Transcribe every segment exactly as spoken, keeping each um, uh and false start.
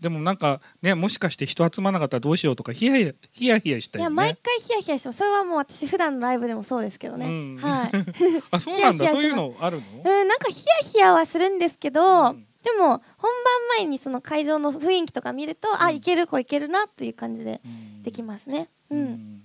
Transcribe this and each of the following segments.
でもなんかね、もしかして人集まらなかったらどうしようとかヒヤヒヤヒヤヒヤしたよね。いや毎回ヒヤヒヤしてます。それはもう私普段のライブでもそうですけどね。うん、はい。あ、そうなんだ。ヒヤヒヤそういうのあるの？うん、なんかヒヤヒヤはするんですけど、うん、でも本番前にその会場の雰囲気とか見ると、うん、あ、いけるこういけるなという感じでできますね。うん。うん、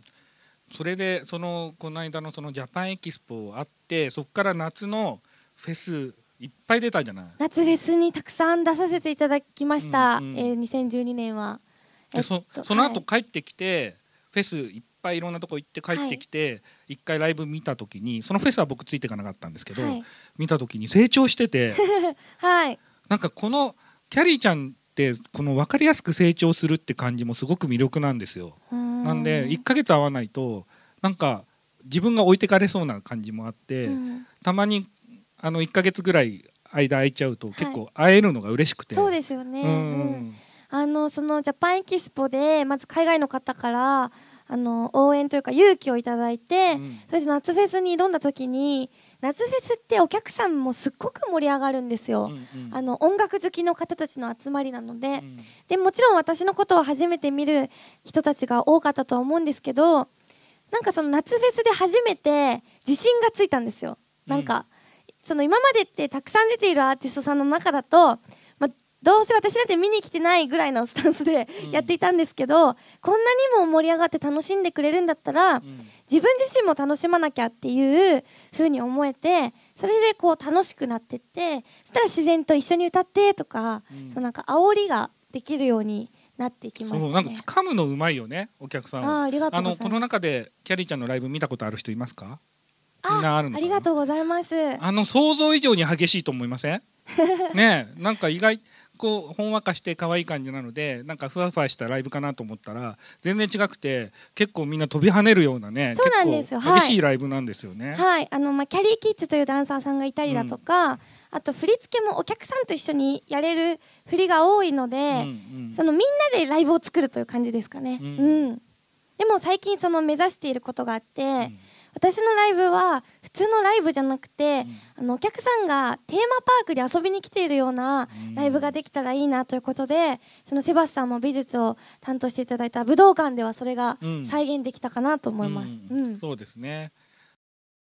それでそのこの間のそのジャパンエキスポあって、そこから夏のフェスいっぱい出たじゃない。夏フェスにたくさん出させていただきました、うんうん、えー、にせんじゅうにねんは、えっと、そ, その後帰ってきて、はい、フェスいっぱいいろんなとこ行って帰ってきて、はい、いっかいライブ見た時に、そのフェスは僕ついていかなかったんですけど、はい、見た時に成長してて、はい、なんかこのきゃりーちゃんってこの分かりやすく成長するって感じもすごく魅力なんですよ。なんでいっかげつ会わないとなんか自分が置いてかれそうな感じもあって、うん、たまにあのいっかげつぐらい間空いちゃうと結構会えるのが嬉しくて、はい、そうですよね、うんうん、あのそのジャパンエキスポでまず海外の方からあの応援というか勇気をいただいて、うん、それで夏フェスに挑んだ時に、夏フェスってお客さんもすっごく盛り上がるんですよ、うんうん、あの音楽好きの方たちの集まりなので、うん、でもちろん私のことを初めて見る人たちが多かったとは思うんですけど、なんかその夏フェスで初めて自信がついたんですよ。なんか、うん、その今までってたくさん出ているアーティストさんの中だと、まあ、どうせ私なんて見に来てないぐらいのスタンスでやっていたんですけど、うん、こんなにも盛り上がって楽しんでくれるんだったら、うん、自分自身も楽しまなきゃっていう風に思えて、それでこう楽しくなってって、そしたら自然と一緒に歌ってとか、うん、そのなんか煽りができるようになっていきましたね。そう、なんか掴むのうまいよね、お客さんは。あ、ありがとうございます。あのこの中できゃりーちゃんのライブ見たことある人いますか？みんなあるのかな？あ、ありがとうございます。あの想像以上に激しいと思いません？ねえ、なんか意外こうほんわかして可愛い感じなので、なんかふわふわしたライブかなと思ったら全然違くて、結構みんな飛び跳ねるようなね、そうなんですよ、結構激しいライブなんですよね。はい、はい、あのまあ、キャリーキッズというダンサーさんがいたりだとか、うん、あと振り付けもお客さんと一緒にやれる振りが多いので、うんうん、そのみんなでライブを作るという感じですかね、うんうん、でも最近その目指していることがあって、うん、私のライブは普通のライブじゃなくて、うん、あのお客さんがテーマパークに遊びに来ているようなライブができたらいいなということで、うん、そのセバスさんも美術を担当していただいた武道館ではそれが再現できたかなと思います。そうですね。